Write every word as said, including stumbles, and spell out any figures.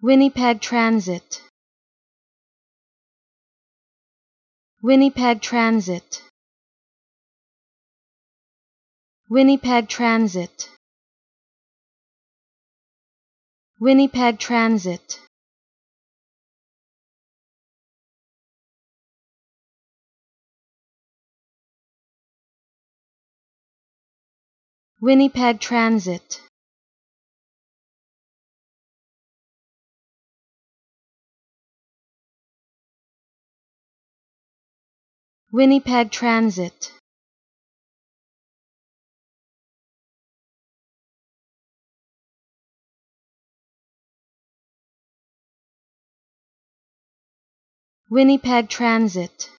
Winnipeg Transit. Winnipeg Transit. Winnipeg Transit. Winnipeg Transit. Winnipeg Transit. Winnipeg Transit. Winnipeg Transit.